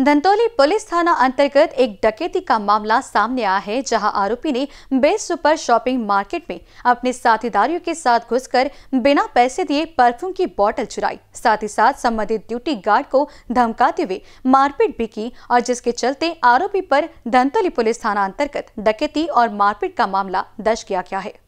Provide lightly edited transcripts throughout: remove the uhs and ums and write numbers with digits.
Dhantoli police थाना अंतर्गत एक डकैती का मामला सामने आया है, जहां आरोपी ने बेस सुपर शॉपिंग मार्केट में अपने साथीदारियों के साथ घुसकर बिना पैसे दिए परफ्यूम की बोतल चुराई। साथ ही साथ संबंधित ड्यूटी गार्ड को धमकाते हुए मारपीट भी की और जिसके चलते आरोपी पर धंतोली पुलिस थाना अंतर्गत डकैती और मारपीट का मामला दर्ज किया गया है।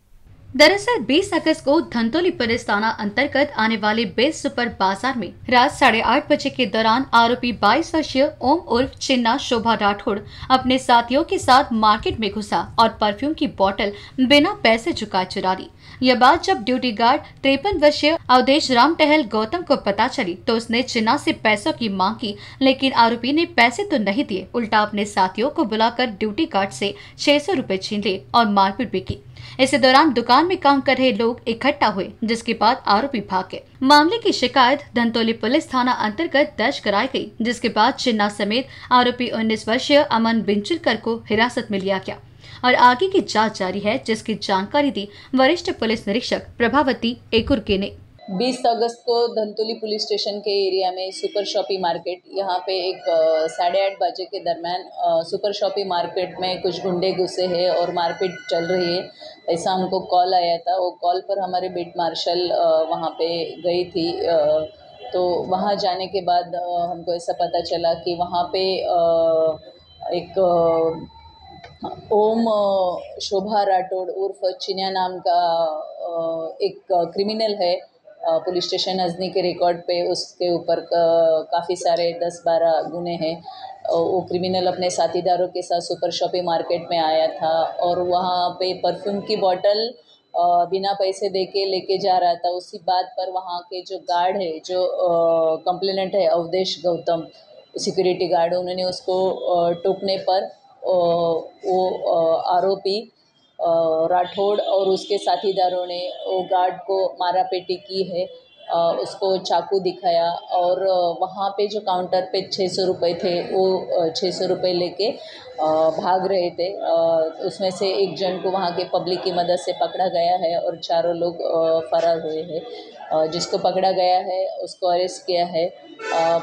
दरअसल 20 अगस्त को धंतोली पुलिस थाना अंतर्गत आने वाले बेस सुपर बाजार में रात 8:30 बजे के दौरान आरोपी 22 वर्षीय ओम उर्फ चिन्ना शोभा राठौड़ अपने साथियों के साथ मार्केट में घुसा और परफ्यूम की बोतल बिना पैसे चुकाए चुरा ली। यह बात जब ड्यूटी गार्ड 53 वर्षीय अवधेश राम टहल गौतम को पता चली तो उसने चिन्ना से पैसों की मांग की, लेकिन आरोपी ने पैसे तो नहीं दिए, उल्टा अपने साथियों को बुलाकर ड्यूटी गार्ड से 600 रुपए छीन लिए और मारपीट भी की। इसी दौरान दुकान में काम कर रहे लोग इकट्ठा हुए, जिसके बाद आरोपी भाग गए। मामले की शिकायत धंतोली पुलिस थाना अंतर्गत दर्ज कराई गई, जिसके बाद चिन्ना समेत आरोपी 19 वर्षीय अमन बिंचुरकर को हिरासत में लिया गया और आगे की जांच जारी है, जिसकी जानकारी दी वरिष्ठ पुलिस निरीक्षक प्रभावती एकुरकेने। 20 अगस्त को धंतोली पुलिस स्टेशन के एरिया में सुपर शॉपी मार्केट, यहाँ पे एक 8:30 बजे के दरम्यान सुपर शॉपी मार्केट में कुछ गुंडे घुसे हैं और मारपीट चल रही है, ऐसा हमको कॉल आया था। वो कॉल पर हमारे बीट मार्शल वहाँ पे गई थी, तो वहाँ जाने के बाद हमको ऐसा पता चला कि वहाँ पे एक ओम शोभा राठौड़ उर्फ चिन्या नाम का एक क्रिमिनल है। पुलिस स्टेशन अजनी के रिकॉर्ड पे उसके ऊपर काफ़ी सारे 10-12 गुने हैं। वो क्रिमिनल अपने साथीदारों के साथ सुपर शॉपिंग मार्केट में आया था और वहाँ पे परफ्यूम की बोतल बिना पैसे देके लेके जा रहा था। उसी बात पर वहाँ के जो गार्ड है, जो कंप्लेनेंट है अवधेश गौतम सिक्योरिटी गार्ड, उन्होंने उसको टोकने पर वो आरोपी राठौड़ और उसके साथीदारों ने वो गार्ड को मारापीटी की है। उसको चाकू दिखाया और वहाँ पे जो काउंटर पे 600 रुपये थे वो 600 रुपये लेके भाग रहे थे। उसमें से एक जन को वहाँ के पब्लिक की मदद से पकड़ा गया है और चारों लोग फरार हुए हैं। जिसको पकड़ा गया है उसको अरेस्ट किया है।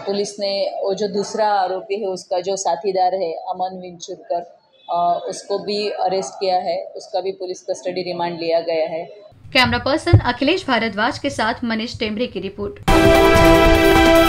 पुलिस ने वो जो दूसरा आरोपी है, उसका जो साथीदार है अमन बिंचुरकर, उसको भी अरेस्ट किया है। उसका भी पुलिस कस्टडी रिमांड लिया गया है। कैमरा पर्सन अखिलेश भारद्वाज के साथ मनीष टेम्बरे की रिपोर्ट।